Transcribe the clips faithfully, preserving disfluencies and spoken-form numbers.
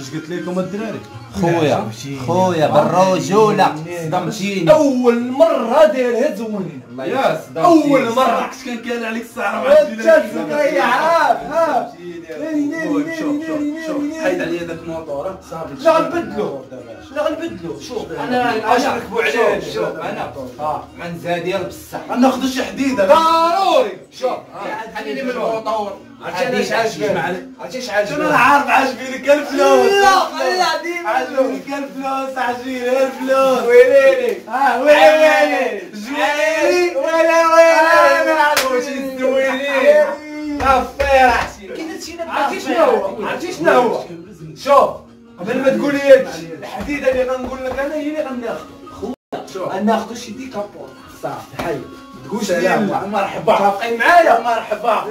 شش قلت لكم الدراري؟ خويا خويا بالرجوله صدمتيني اول مره دايرها تزونينا. يا صدمتيني اول مره كنت كنكال عليك الساعه أربعة وعشرين. ها شوف حيد عليا داك الموطور صافي. لا غنبدلو لا غنبدلو. شوف انا غنركبو عليه. شوف انا عنزه ديال بصح غناخذ شي حديده ضروري. شوف خليني من الموطور. عرفتي اش عاجبك؟ عرفتي اش عاجبك؟ انا عارف عاجبني الفلوس. لا والله العظيم عاجبني الفلوس. عاجبني الفلوس ويليلي. ها ويليلي جويلي ولا ولا ما عرفتش ندويلي صافي. راه عرفتي شنو هو؟ عرفتي شنو هو؟ شوف قبل ما تقول لي الحديده اللي غنقول لك انا هي اللي غناخذها. خويا غناخذو شي ديكابور صافي. حي تقول سلام مرحبا. متفقين معايا؟ مرحبا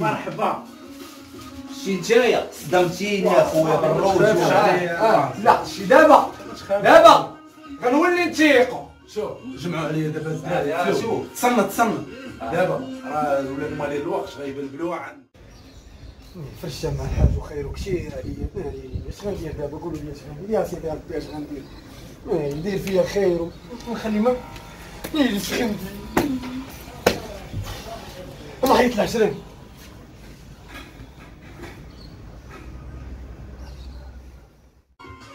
مرحبا. شتي نتايا صدمتيني اخويا بالروج. لا شتي دابا دابا غنولي نتيقو. شوف جمعوا عليا دابا الزعما. شوف تصنت تصنت دابا راه ولا مالي الوقت غيبان بلوعه عندي. فاش جا مع الحاج وخير كثير عليا. مالي اش غندير دابا؟ قولوا لي اش غندير يا سيدي ربي. اش غندير؟ ندير فيا خير ونخلي ما يجلس خيمتي. الله يطلع العشرين.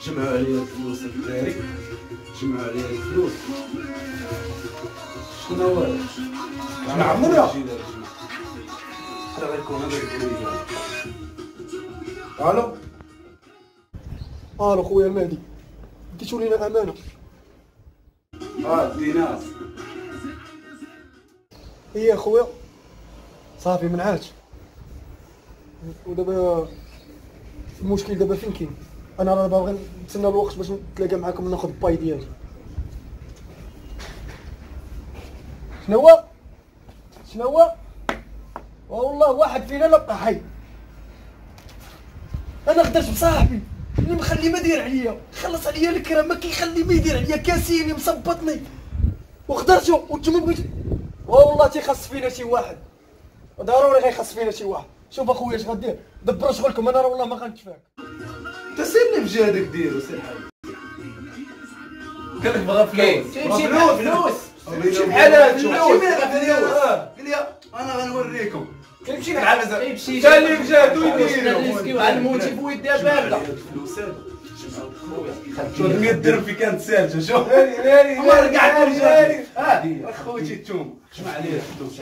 جمعوا عليا الفلوس الدراري. جمعوا عليا الفلوس. شنو هو هذا؟ جمع عمرها. هذا غيكون هذا الدراري. الو الو خويا مهدي ديتو لينا امانه. اه ديناس. ايه خويا صافي ما عادش. ودابا المشكل دابا فين كاين؟ انا راه باغي نتسنى الوقت باش نتلاقى معاكم ناخذ الباي ديالي. شنو هو؟ شنو هو؟ والله واحد فينا لا بقى حي. انا غدرت بصاحبي اللي مخلي ما داير عليا، خلص عليا الكرامه كيخلي ما يدير عليا، كاسيني مصبطني وغدرته. وانتم بغيتوا والله تيخص فينا شي واحد، ضروري غيخص فينا شي واحد. شوف اخويا اش غدير، دبروا شغلكم انا راه والله ما غنتفاك. انت سيرني بجهدك ديرو سير حالك. قال لك بغا فلوس تمشي بحال فلوس تمشي بحال هاد الفلوس. قال لي انا غنوريكم كيمشي بحال هذا. تا اللي بجهدو يديرو على الموتيف ويديها بارده. الفلوس هذا شوف مية درهم في كانت سالجه. شوف هاني هاني ما رقعت رجالي. ها خوتي التوم جمع عليا الفلوس.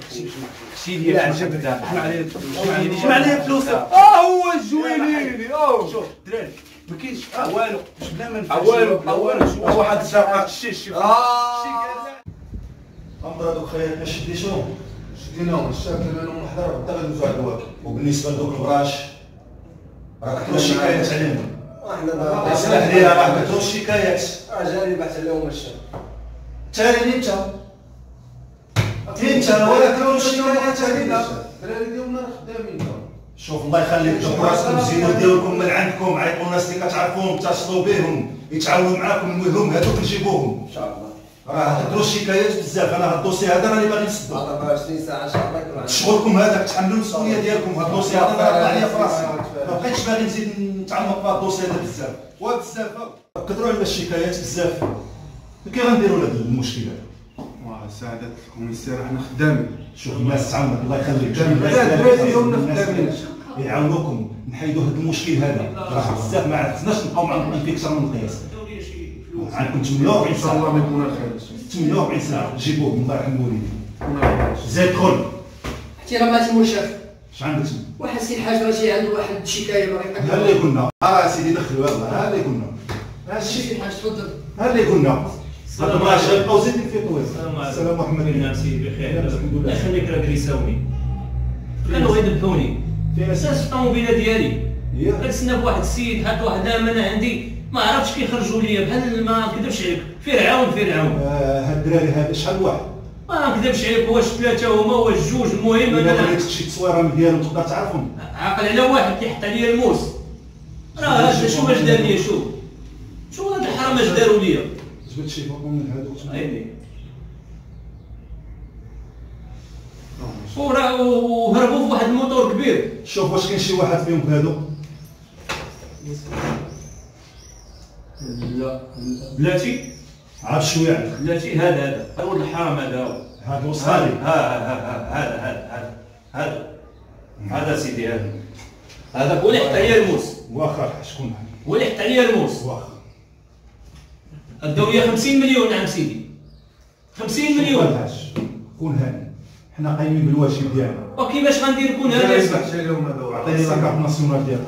شي ديال عجبك جمع عليا الفلوس. جمع عليا الفلوس. اه هو الجويليلي. اه شوف الدراري ما كاينش والو بلا ما نفهمش والو والو. واحد الشاقه الشيش شي كذا امراض خير. ما شديتهم شديناهم الشاكل منهم حدا غدا غندوزو على الواكب. وبالنسبه لدوك البراش راه كثر الشكايات عليهم. احنا اسمح لي راه كثروا الشكايات. اجاني بحث عليهم الشر ثاني. انت انت ولا كثروا الشكايات علينا الدراري ديالنا خدامين. شوف الله يخليك جبروا راسكم الزينه ديالكم من عندكم. عيطوا الناس اللي كتعرفوهم اتصلوا بهم يتعاونوا معاكم. المهم هذوك نجيبوهم ان شاء الله. راه كثروا الشكايات بزاف. انا هاد الدوسي هذا راني باغي نسدو أربعة وعشرين ساعه ان شاء الله يكون عندكم شغلكم هذاك. تحملوا المسؤوليه ديالكم. هاد الدوسي هذا راه عليا في راسي ما بقيتش باغي نزيد تعمق في الدوسي هذا بزاف. وبزاف كثروا علينا الشكايات بزاف. كي غنديروا هذا المشكل هذا؟ واه سعادة الكوميسير حنا خدامين. شوف الناس تعمق الله يخليك. الدراري ديالنا خدامين يعاونوكم نحيدوا هذا المشكل هذا. راه بزاف ما عرفناش نبقاو معاكم انفيكسيون من القياس. عندكم ثمانية وأربعين ساعة الله ما يكون الخير. ثمانية وأربعين ساعة جيبوه الله يرحم والديك. زيد كل احترامات المشرف. اش عندك تما؟ واحد سي الحاج راجع عنده واحد الشكاية مريقة. ها اللي قلنا. اه سيدي دخلوا يلاه. ها اللي قلنا. ها الشيخ الحاج تفضل. ها اللي قلنا. هاد البراش غيبقاو زايدين في طويل. السلام عليكم. السلام محمد بن سيدي بخير. الحمد لله. خليك راه كيساوني. كانوا غيذبحوني في اساس الطوموبيلة ديالي. كنتسنى بواحد السيد هاد واحد انا عندي ما عرفتش كيخرجوا ليا بحال ما نكذبش عليك فرعون فرعون. هاد الدراري هذا شحال واحد؟ ما نكذبش عليك واش ثلاثه هما واش جوج. المهم انا الا لقيت شي تصويره ديالهم تقدر تعرفهم. عاقل على واحد كيحط عليا الموس. راه شوف اش دار ليا. شوف شوف هاد الحرام اش داروا ليا. جبت شي فوق من هادوك. اييه وراه وهربوا في واحد الموتور كبير. شوف واش كاين شي واحد فيهم بهادو. بلاتي عاد شويه على بلاتي. هذا هذا هو اللحام، هذا هذا وصالي، ها ها هذا هذا هذا هذا سيدي، هذا هذاك ولي حط عليا الموس. واخا شكون ولي حط عليا الموس؟ واخا الدوريه خمسين مليون عام سيدي، خمسين مليون. كون هاني، حنا قايمين بالواجب ديالنا. وكيفاش غندير كون هاني؟ اسمح لهم هذا، عطيني لاكارت ناسيونال ديالك.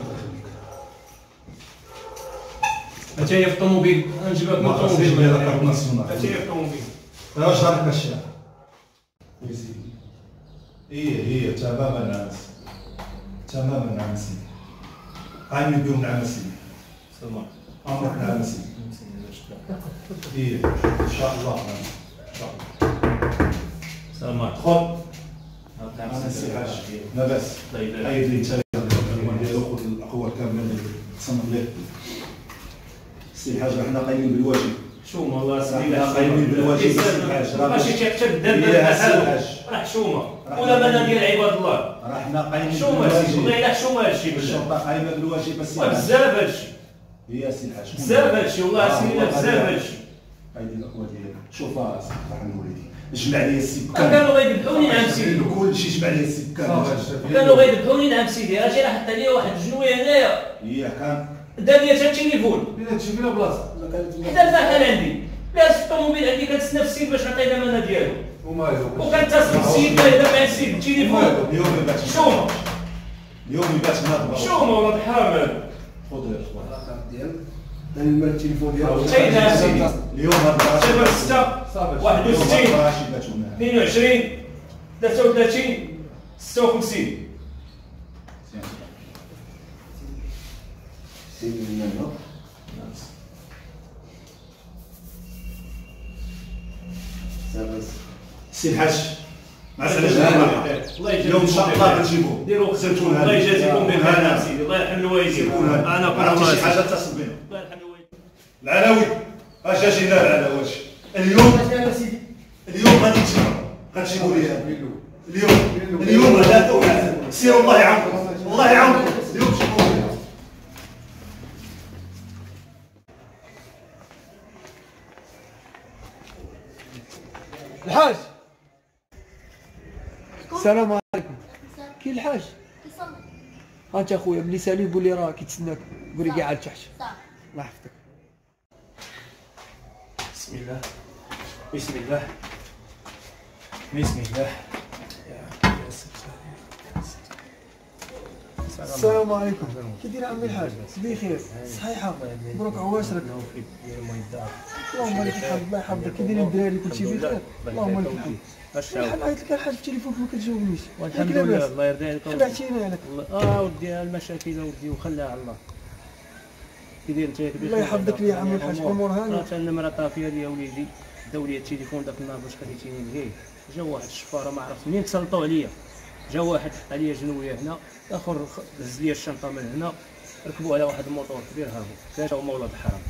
اتايا في الطوموبيل، نجيبك من الطوموبيل. عطيني لاكارت ناسيونال. اتايا في الطوموبيل. راه شارك الشارع. يا سيدي. هي هي تماما عام سيدي. تماما عام سيدي. قايمين بهم عام سيدي. سلام. أمرك عام سيدي. إيه إن شاء الله. السلام عليكم. خذ أنا السيحاج لا بأس، أيد لي تالي وخذ القوة كاملة اللي تصمم لك. السيحاج حنا قايمين بالواجب. حشومة والله سيدي، حنا قايمين بالواجب السيحاج. ماشي تحتب الدم راه حشومة، ولا مناديل عباد الله. راه حنا قايمين بالواجب، والله إلا حشومة هادشي. الشرطة قايمة بالواجب السيحاج. بزاف هادشي. هي السيحاج. بزاف هادشي والله سيدي، بزاف هادشي. هايدي الأخوة ديالك، شوفها راسك فرحان وليدي. جمع لي السكان، كانوا غيدبحوني نعم سيدي، كلشي جمع لي السكان، كانوا غيدبحوني نعم سيدي. اجي راه حتى ليا واحد الجنويه هنايا، هي كان دار لي حتى التليفون، لا تمشي بلا بلاصه، حتى الزحال عندي، لابس في الطوموبيل عندي، كنتسنى في السيد باش نعطيه الامانه ديالو، وكنتصل بالسيد يهضر مع السيد بالتليفون. اليوم يبات شوما، اليوم يبات ناضبه شوما والله بحامل. خذ يا اخوان الرقم ديالك، ثاني المال التليفون ديالو تايدها سيدي. اليوم هاد ستة واحد وستين اثنين وعشرين ثلاثة وثلاثين ستة وخمسين. سيدي هنا سير سير الحاج، مع السلامة. اليوم إن شاء الله غنجيبوه، ديروا خصمتون هذا، الله يجازيكم بالخير سيدي، الله يرحم الوالدين. أنا قررت شي حاجة تصل بهم. الله يرحم الوالدين. العلوي، أش أجي لا العلوات، اليوم اليوم غادي تجيبو، غنجيبو ليها اليوم، اليوم غدا وعاد، سير الله يعاونكم، الله يعاونكم، اليوم جيبوه ليها. الحاج السلام عليكم. كي الحاج؟ كيصلي. هانت اخويا ملي سالي قول لي راه كيتسناك، قول لي كاع على التحت. صافي. الله يحفظك. بسم الله بسم الله بسم الله. السلام عليكم. كي داير عمي الحاج؟ بخير صحيحه، مبروك عواشرك. اللهم لك الحمد، الله يحفظك. كي دايرين الدراري؟ كلشي بخير اللهم لك الحمد. الحمد عيط لك الحاج التليفون ما كتجاوبنيش، والحمد لله. الله يرضي عليك، بعتينا عليك. اه ودي المشاكل اودي وخليها على الله. كي داير انت؟ الله يحفظك لي يا عمي الحاج، امور هانيه. راه النمره طافيه ليا وليدي، داو لي التليفون داك النهار باش خليتيني لهيه، جا واحد الشفاره ما عرفت منين تسلطوا عليا، جا واحد حط عليا جنويه هنا، اخر هز لي الشنطه من هنا، ركبوا على واحد الموطور كبير هربوا، جا هما ولاد الحرام.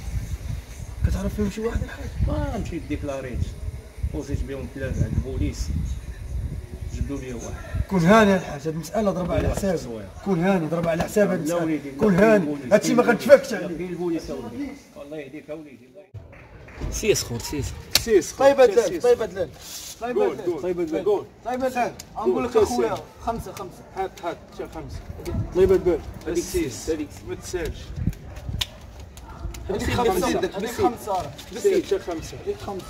كتعرف فيهم شي واحد الحاج؟ ما مشيت ديكلاريت، وصيت بهم ثلاثه عند البوليس، جبدوا لي واحد. كون هاني الحاج، هاد المساله ضربها على حساب، كون هاني ضربها على حساب هاد المساله، كون هاني، هادشي ما كنتفاكش عليه. كاين البوليس اوليدي، الله يهديك اوليدي. سيس خور سيس سيس طيبه دلال طيبه دلال طيبه دلال طيبه دلال طيبه دلال غنقول لك اخويا خمسه خمسه هات هات شي خمسه طيبه دلال هذيك سيس هذيك ما تسالش هذيك خمسه هذيك خمسه هذيك خمسه هذيك خمسه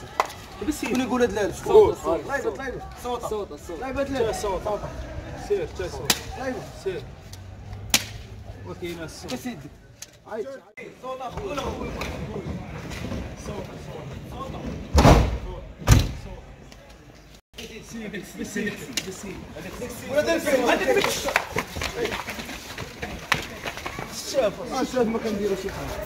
بسيط شكون يقول دلال صوت طيبه طيبه صوت صوت طيبه دلال صوت سير تا صوت طيبه سير وكاينه الصوت بسيط عيط صوت اخويا صوت صوت صوت صوت صوت ولا الفيلم هذاك شاف شاف ما كنديرو شي حاجه.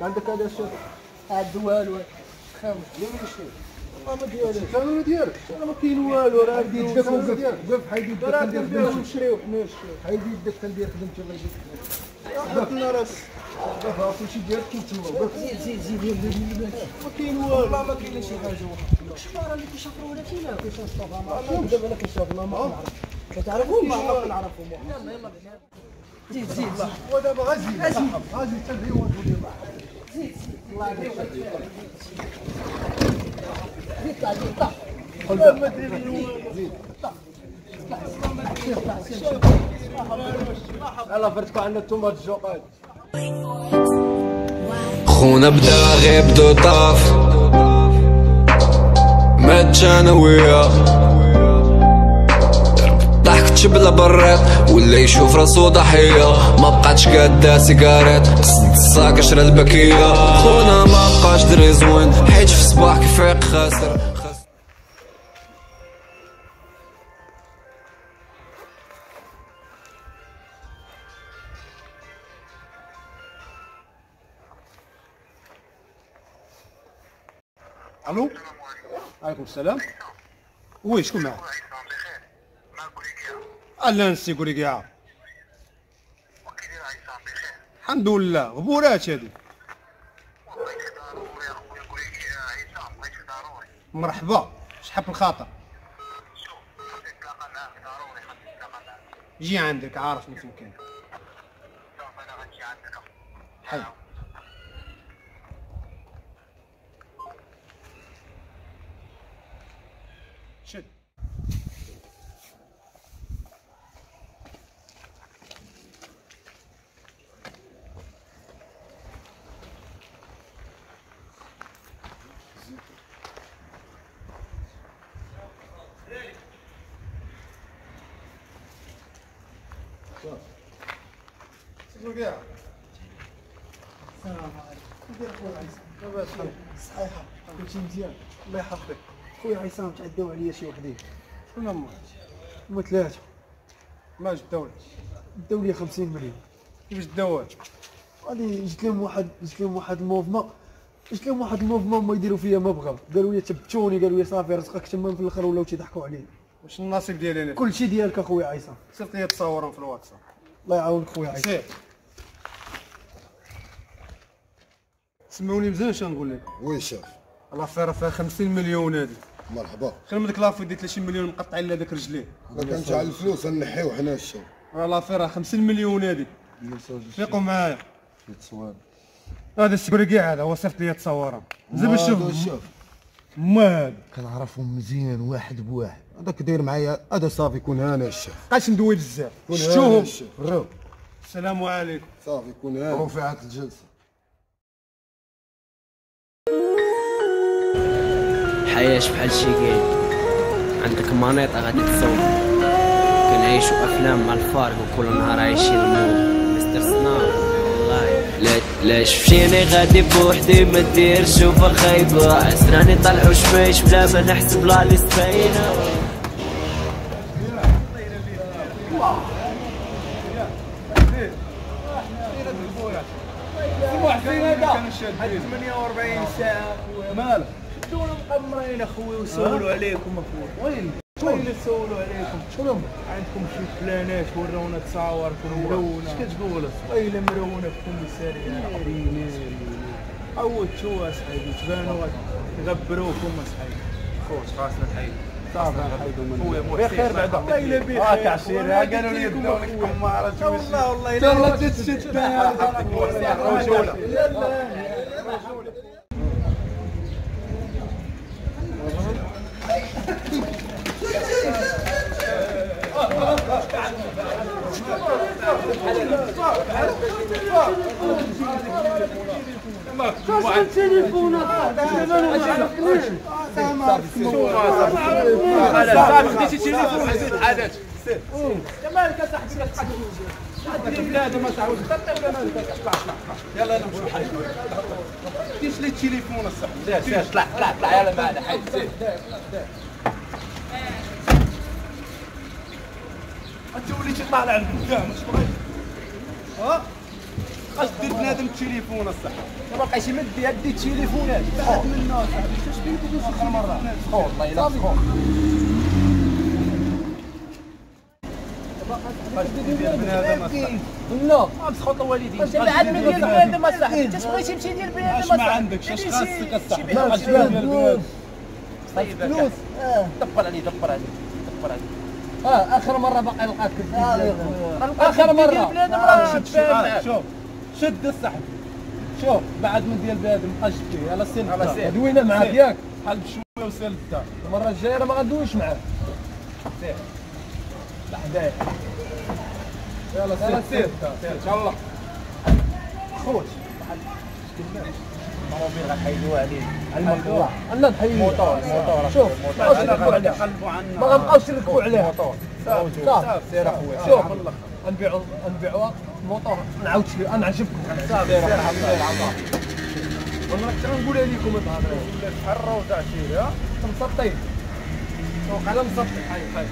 عندك هذا الشيء؟ عاد والو خامس ديال الشيء والله ما ديالو الثمن ديالك راه ما كاين والو راه ديال الدفع وقف وقف حيد يدك ندير نشريو حنا حيد يدك ندير خدمتي الله يجزيك حبات النرس باه كلشي ديالك كاين تما. زيد زيد زيد ما كاين والو والله ما كاين لا شي حاجه. الشفاره اللي كيشافروا ولا كاينه كيشافروا ماما دابا انا كيشافروا ماما كتعرفهم ما كنعرفهم. يلاه يلاه زيد زيد ودابا غازي غازي غازي تدري ودي زيد الله يبارك فيك زيد تعال طاح ما ديري زيد طاح يلا فرتكوا عندنا الطوماط الجوقات. خونا بدا غير بدو طاف ماتش انا وياه ضحكتش بلا بريط ولا يشوف راسو ضحيه ما بقاتش قاده سيجارات الصاك شرا البكيه. خونا ما بقاش دري زوين حيت في الصباح كيفيق خاسر. الو عليكم السلام. وي شكون معاك؟ بخير مع كوريكيا. الله نسي كوريكيا وكي داير عيسان بخير الحمد لله. غبورات هادي والله ضروري يا خويا كوريكيا عيسان بغيتك ضروري. مرحبا شحال الخاطر؟ شوف نتلاقى معاك ضروري خاصني نتلاقى معاك. جي عندك عارف ما يمكن. شوف انا غنجي عندك حاول. شد سيدي السلام عليكم. لاباس خويا؟ صحيحة كلشي مزيان الله يحفظك. خويا عصام تعداو عليا شي وحدين. شكون هما؟ هما ثلاثة ما جداوليش. داو لي خمسين مليون. كيفاش داوها؟ غادي جات لهم واحد جات لهم واحد الموفمون جات لهم واحد الموفمون هما يديروا فيا ما بغاو. قالوا لي ثبتوني قالوا لي صافي رزقك تما في الاخر ولاو تيضحكوا عليا. واش النصيب ديالي انا؟ كلشي ديالك اخويا عصام. صيفط لي تصاورهم في الواتساب. الله يعاونك خويا عصام. سمعوني مزيان شنو نقول لك. وي شاف. لافير فيها خمسين مليون هادي. مرحبا خير من ديك لافير ديال ثلاثين مليون مقطعين لهذاك رجليه. ما كانش على الفلوس غنحيو حنا الشو. راه لافير خمسين مليون هادي. فيقوا معايا التصوير. هذا السكري كاع هذا هو صيفط لي تصوره. زعما شوف ما كنعرفهم مزيان واحد بواحد. هذاك داير معايا هذا صافي كون هاني الشيف. بقاش ندوي بزاف. شوفهم الرو. السلام عليكم. صافي كون هاني. رفعت الجلسه. الحياة بحال شي كاين عندك منيطة غادي تصور. كنعيشو أفلام مع الفارق وكل نهار عايشين المود. مستر سناب والله لا شفتيني غادي بوحدي ما ديرش وفا خايبة عسراني طالعو شميش بلا ما نحسب لا ليست باينة. هاد ثمانية وأربعين ساعة مالك؟ شفتونا مقمرين اخويا وسولوا عليكم اخويا. وين وين سولوا عليكم؟ شنو عندكم شي بلانات ورونا تصاوركم مرونا. اش كتقول اصاحبي؟ الا مروناكم ساريين قرينين عودتوا اصاحبي تبانوا غبروكم اصاحبي. خوت خاصنا تحيد صافي خويا بخير بعدا. والله الا بخير اه تعشيرها قالوا لي داو لك قماره. والله والله الا والله تتشدها رجوله. يلا كاش التليفون انا ما عرفتش. صافي خديتي التليفون زيد عادات. مالك اصاحبي كتقعد تجي هاد بلاد ما تعاودش حتى ولا مالك. طلع طلع يلا انا نمشي حاجه. كيفاش لي التليفون اصاحبي؟ طلع طلع طلع يلا معنا حيد زيد. انت وليتي طالع لقدام اش بغيت؟ ها اش دير بنادم التليفون اصاحبي؟ ما بقاش يمد يدي التليفونات بعد منه اصاحبي. اش بينكم شي مره والله الا صافي. لا غتسخط الوالدين. بعد ما دير بنادم اصاحبي، انت بغيتي تمشي دير بنادم اصاحبي. ما عندكش اش خاصك اصاحبي؟ فلوس. دبر عليه دبر عليه دبر عليه. اه اخر مره باقي لقاك اخر مره. شوف شد الصاحب شوف بعد ما دير بنادم بقى جبتيه على السن دوينا معاك ياك بحال بشويه وسال للدار. المره الجايه راه ما غندويش معاك. سير لحدايا يلا سير سير سير يلا خوت الموبيل غنحيدوه عليه على الموتور. انا نحيدوه الموتور الموتور شوف غنقلبوا عنا ما غنبقاوش نركبوا عليه الموتور. صافي سير اخويا شوف غنبيعوا غنبيعوا الموتور نعاود لكم نعجبكم. صافي سير عطاك والله حتى غنقولها لكم ما تهضروش ولا تحروا تاع شي ها مسطين فوق على مسطين حي حي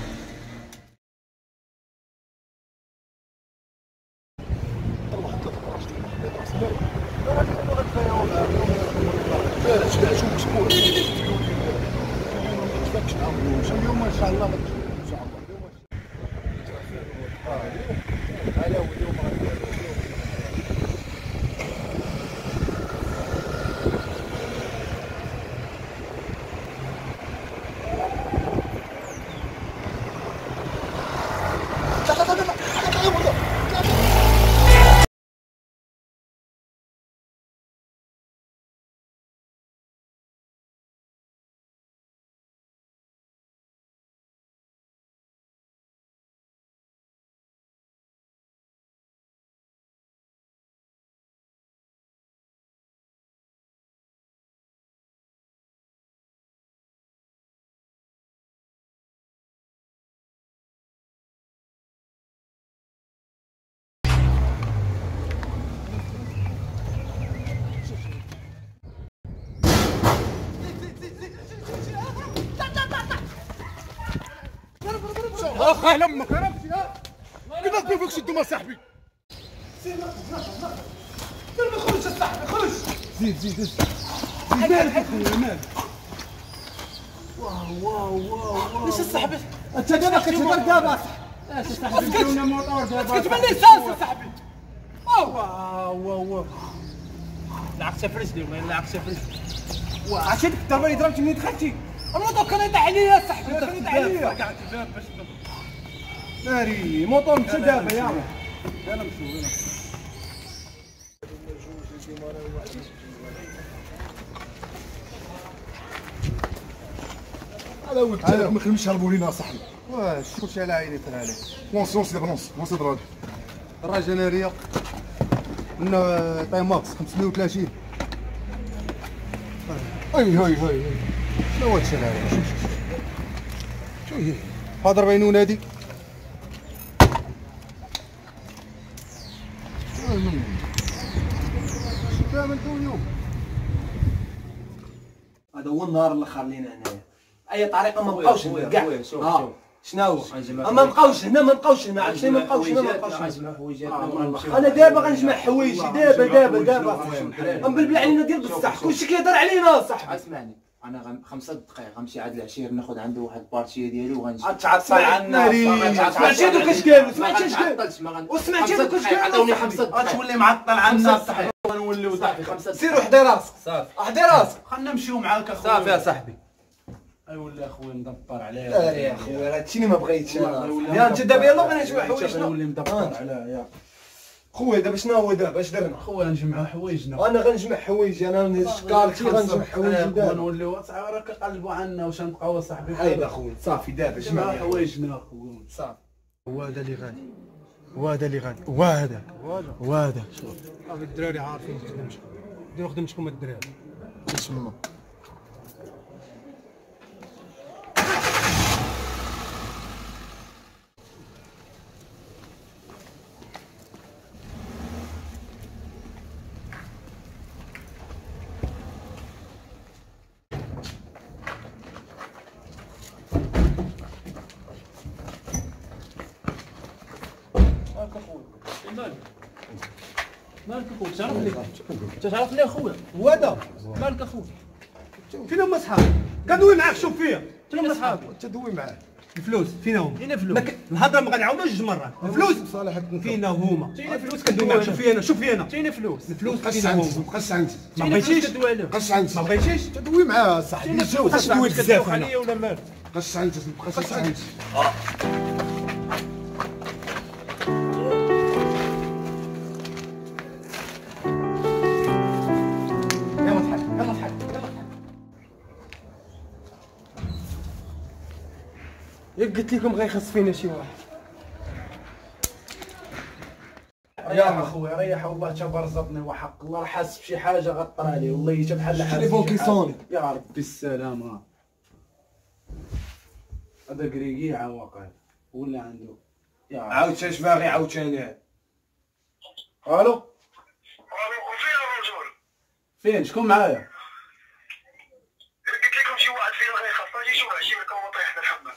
اخا لما كيفاش ما فيكش الدم اصاحبي. سير ما خرجش اصاحبي خرج. زيد زيد زيد مالك اخويا مالك. واو واو واو واش اصاحبي انت دابا كتهضر دابا اش اصاحبي جاونا موطور دابا كتبان لي ساس اصاحبي. واو واو واو لعقت فريش اليوم لعقت فريش. عرفتي ديك الضربه اللي ضربتي منين دخلتي؟ الموتور كان يطيح عليا اصاحبي كان يطيح عليا. رجعت الباب باش ناري موطور مشى دابا يا عمي. انا مشو انا هذا هو التاريخ ما يخليهمش يهربوا لينا اصاحبي. واه شكرت على عيني طرا عليك. ونص ونص دابا ونص ونص دراد الراجل ناريه لنا طيماكس خمسمية وثلاثين. اي هاي هاي شنو هو هادشي هذا؟ شوف شوف شوف هي هضر بينون هادي. شنو عملتو اليوم؟ هذا هو النهار اللي خلينا هنايا بأي طريقة ما بقاوش هنا كاع. شنو هو؟ ما بقاوش هنا ما بقاوش هنا عرفتي ما بقاوش هنا ما بقاوش هنا. أنا دابا غنجمع حوايجي دابا دابا دابا غنبلبل علينا ديال بصح كلشي كيهضر علينا اصاحبي. اسمعني انا غن خمسة دقائق غنمشي عاد العشير ناخذ عنده واحد البارتيه ديالو وغنجي. تعطل عنا سمعتي دوك اش قالوا سمعتي اش قالوا وسمعتي دوك اش قالوا عطوني خمسة دقائق غتولي معطل عنا صحيح غنوليو صاحبي خمسة. سير وحدي راسك صافي وحدي راسك خلينا نمشيو معاك اخويا. صافي يا صاحبي اي ولا اخويا ندبر عليه يا اخويا راه هادشي اللي ما بغيتش انا. انت دابا يلاه غنجمع حوايجنا غنولي ندبر عليه يا خويا. دابا شنو هو دابا اش درنا خويا؟ نجمعوا حوايجنا. انا غنجمع حوايجي انا شكارتي غنجمع حوايجي دابا نوليو راه كيقلبوا عنا واش غنبقاو اصاحبي. ايوا خويا صافي دابا جمعنا حوايجنا خويا صافي. هو هذا اللي غادي هو هذا اللي غادي هو هذا هو هذا. شوف صافي الدراري عارفين خدمتكم ديروا خدمتكم الدراري. بسم الله تعرف لي اخويا هو هذا مالك اخويا. فين هما صحابي؟ كندوي معاك شوف فيا فين هما صحابي؟ تدوي معاه الفلوس فينا هما؟ فينا فلوس الهضره ما غنعاودوش جوج مرات. الفلوس صالحك فينا هما؟ فينا فلوس كدوي. شوف فينا شوف فينا فينا فلوس. الفلوس فينا هما. مقص عندي ما بغيتيش تدوي له. مقص عندي ما بغيتيش تدوي معاه صاحبي. مابغيتش تدوي بزاف عليا ولا مال. مقص عندي مقص عندي. ياك قلت لكم غيخص فينا شي واحد. ريح اخويا ريح والله تا برزطني وحق الله حاسس بشي حاجه غطرى لي والله تا بحال حاسس. التليفون كيصوني يا ربي السلامه. هذا كريكي عواقل ولا عنده يا ربي. عاود اش باغي عاوتاني؟ الو فين الرجل؟ فين شكون معايا؟ قلت لكم شي واحد فين غيخص. اجي شوف عشيرتكم لكم وطيح حدا الحمام.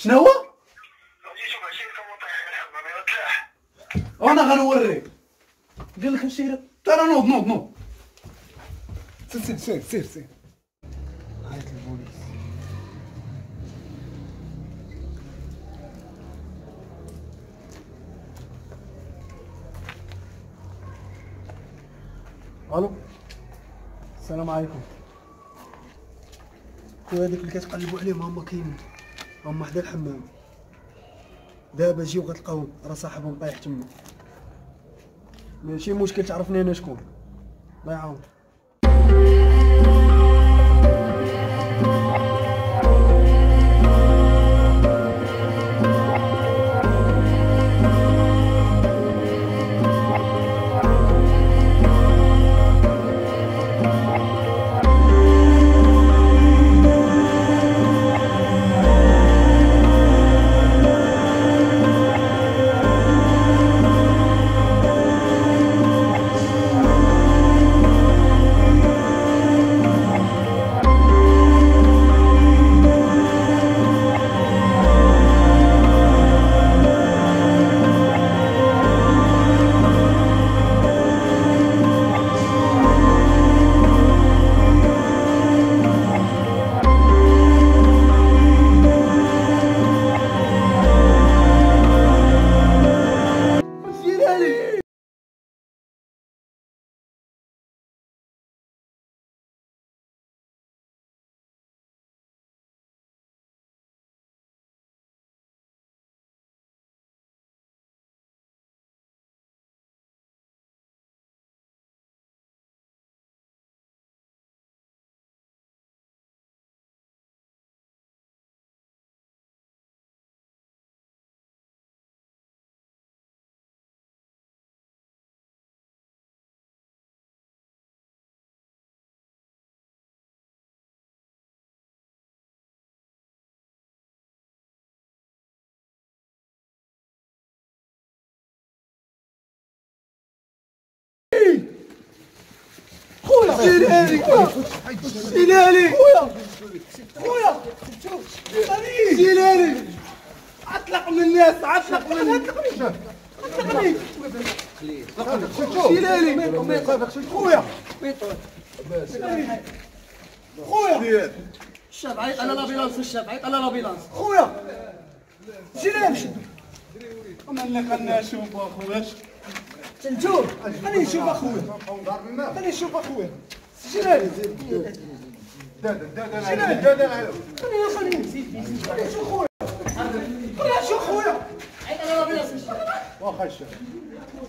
شنو هو؟ غادي نشوف عشيرتكم وطيح حدا الحمام يا تلاح. وانا غنوريك. قال لك عشيرة ترى نوض نوض نوض. سير سير سير سير. عيط للبوليس. الو السلام عليكم. خويا هذيك اللي كتقلبوا عليهم هما كاينين هما حدا الحمام. دابا جيو غتلقاوهم راه صاحبهم طايح تما. ماشي مشكل تعرفني انا شكون. الله يعاون. سيلالي سيلالي خويا خويا سيلالي. عطلق من الناس عطلق من الناس. عطلقني سيلالي خويا خويا. الشاب عيط على لابيلانس. الشاب عيط على لابيلانس خويا. سيلالي مالنا كنشوف اخويا. تنجور خليني نشوف اخويا. خليني نشوف اخويا. سجلالي دادا دادا دادا دادا. خليني خليني خليني نشوف اخويا. خليني نشوف اخويا. واخا الشاب